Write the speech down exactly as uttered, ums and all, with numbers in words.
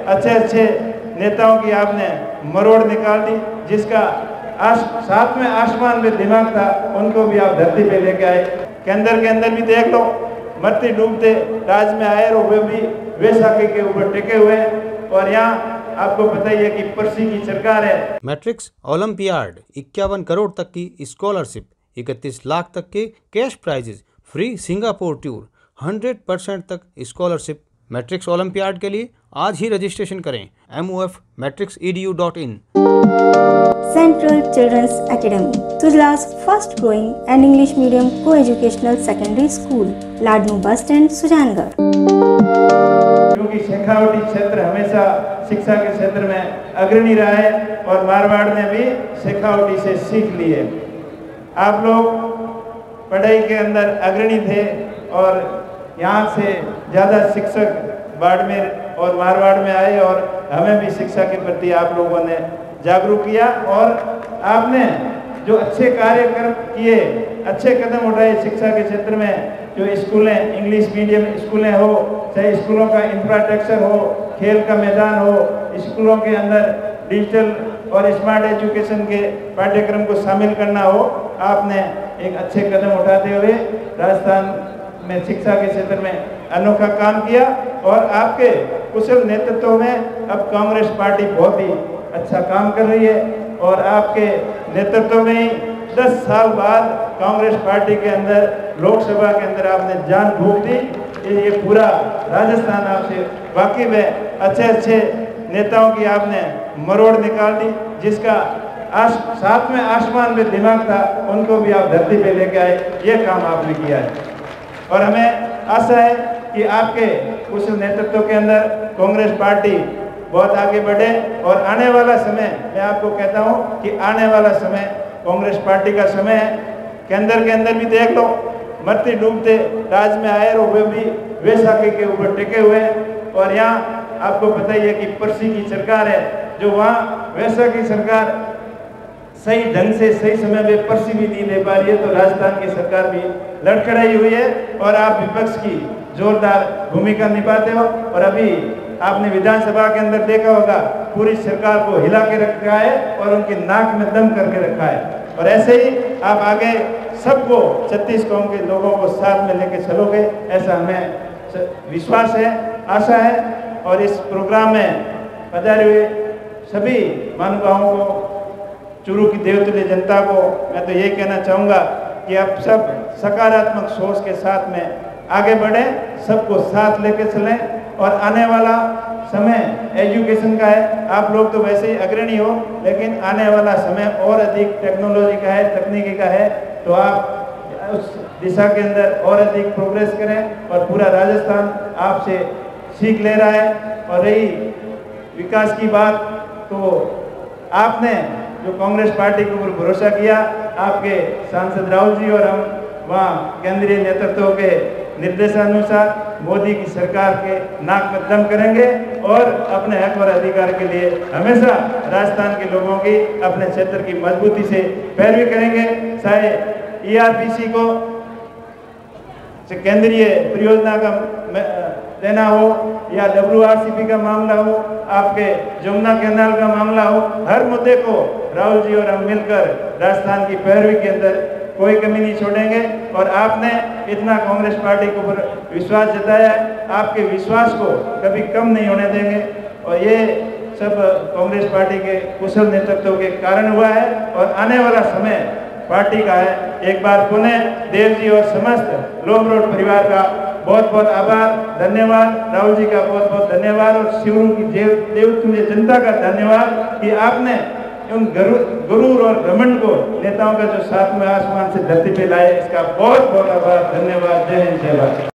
अच्छे अच्छे नेताओं की आपने मरोड़ निकाल दी, जिसका आश, साथ में आसमान में दिमाग था, उनको भी आप धरती पे लेके आए। के अंदर के अंदर भी देख लो, मरते डूबते राज में आए, और वे भी वैशाखी के ऊपर टिके हुए। और यहाँ आपको पता ही है कि पर्सी की सरकार है। मैट्रिक्स ओलंपियाड इक्यावन करोड़ तक की स्कॉलरशिप, इकतीस लाख तक के cash prizes, free Singapore tour, hundred percent तक स्कॉलरशिप। मैट्रिक्स ओलंपियाड के लिए आज ही रजिस्ट्रेशन करें M O F matrix E D U dot in. Central children's academy, तुजलास first growing and English medium को educational secondary school, Ladnun bus stand, Sujangarh. क्योंकि शेखावटी क्षेत्र हमेशा शिक्षा के क्षेत्र में अग्रणी रहा है और मारवाड़ ने भी शेखावटी से सीख ली है। आप लोग पढ़ाई के अंदर अग्रणी थे और यहाँ से ज़्यादा शिक्षक बाड़मेर और मारवाड़ में आए और हमें भी शिक्षा के प्रति आप लोगों ने जागरूक किया। और आपने जो अच्छे कार्यक्रम किए, अच्छे कदम उठाए शिक्षा के क्षेत्र में, जो स्कूलें, इंग्लिश मीडियम स्कूलें हो, चाहे स्कूलों का इंफ्रास्ट्रक्चर हो, खेल का मैदान हो, स्कूलों के अंदर डिजिटल और स्मार्ट एजुकेशन के पाठ्यक्रम को शामिल करना हो, आपने एक अच्छे कदम उठाते हुए राजस्थान में शिक्षा के क्षेत्र में अनोखा काम किया। और आपके कुशल नेतृत्व में अब कांग्रेस पार्टी बहुत ही अच्छा काम कर रही है। और आपके नेतृत्व में ही दस साल बाद कांग्रेस पार्टी के अंदर लोकसभा के अंदर आपने जान फूंक दी। ये पूरा राजस्थान आपसे वाकिफ है। अच्छे अच्छे नेताओं की आपने मरोड़ निकाल दी, जिसका आश, साथ में आसमान में दिमाग था, उनको भी आप धरती पे लेके आए। ये काम आपने किया है और हमें आशा है कि आपके उस नेतृत्व के अंदर कांग्रेस पार्टी बहुत आगे बढ़े। और आने वाला समय, मैं आपको कहता हूं कि आने वाला समय कांग्रेस पार्टी का समय है। केंद्र के अंदर भी देख लो, मरते डूबते राज में आए और वे भी वैशाखी के ऊपर टिके हुए। और यहाँ आपको पता ही है कि पर्सी की सरकार है, जो वहाँ वैशाखी सरकार सही ढंग से सही समय में पर्ची भी नहीं ले पा रही है, तो राजस्थान की सरकार भी लड़खड़ाई हुई है। और आप विपक्ष की जोरदार भूमिका निभाते हो। और अभी आपने विधानसभा के अंदर देखा होगा, पूरी सरकार को हिला के रखा है और उनके नाक में दम करके रखा है। और ऐसे ही आप आगे सबको, छत्तीस कौम के लोगों को साथ में लेके चलोगे, ऐसा हमें विश्वास है, आशा है। और इस प्रोग्राम में पधारे हुए सभी महानुभावों को, चूरू की देवतुल्य जनता को मैं तो ये कहना चाहूँगा कि आप सब सकारात्मक सोच के साथ में आगे बढ़ें, सबको साथ लेके चलें। और आने वाला समय एजुकेशन का है, आप लोग तो वैसे ही अग्रणी हो, लेकिन आने वाला समय और अधिक टेक्नोलॉजी का है, तकनीकी का है। तो आप उस दिशा के अंदर और अधिक प्रोग्रेस करें। और पूरा राजस्थान आपसे सीख ले रहा है। और रही विकास की बात, तो आपने जो कांग्रेस पार्टी के ऊपर भरोसा किया, आपके सांसद राहुल जी और हम वहाँ केंद्रीय नेतृत्व के निर्देशानुसार मोदी की सरकार के नाक में दम करेंगे और अपने हक और अधिकार के लिए हमेशा राजस्थान के लोगों की, अपने क्षेत्र की मजबूती से पैरवी करेंगे। चाहे ई आर पी सी को केंद्रीय परियोजना का देना हो, या डब्ल्यू आर सी पी का मामला हो, आपके जमुना कैनाल का मामला हो, हर मुद्दे को राहुल जी और हम मिलकर राजस्थान की पैरवी के अंदर कोई कमी नहीं छोड़ेंगे। और आपने इतना कांग्रेस पार्टी के ऊपर विश्वास जताया है, आपके विश्वास को कभी कम नहीं होने देंगे। और ये सब कांग्रेस पार्टी के कुशल नेतृत्व के कारण हुआ है। और आने वाला समय पार्टी का है। एक बार पुनः देव जी और समस्त लोमरोड परिवार का बहुत बहुत आभार, धन्यवाद। राहुल जी का बहुत बहुत धन्यवाद और चूरू की देवतुल्य जनता का धन्यवाद कि आपने उन गुरूर और घमंड को, नेताओं का जो साथ में आसमान से धरती पे लाए, इसका बहुत बहुत आभार, धन्यवाद। जय हिंद, जय भारत।